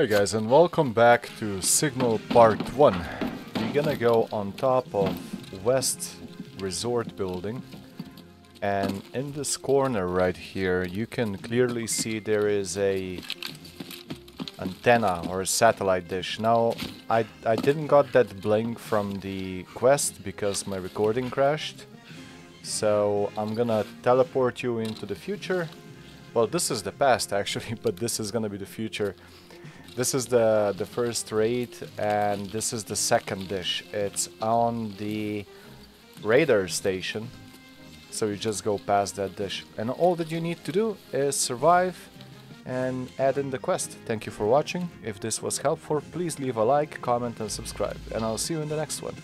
Hey guys, and welcome back to Signal Part 1. We're gonna go on top of West Resort building, and in this corner right here you can clearly see there is a antenna or a satellite dish. Now I didn't got that blink from the quest because my recording crashed, so I'm gonna teleport you into the future. Well, this is the past actually, but this is gonna be the future. This is the first raid, and this is the second dish. It's on the radar station, so you just go past that dish. And all that you need to do is survive and add in the quest. Thank you for watching. If this was helpful, please leave a like, comment and subscribe. And I'll see you in the next one.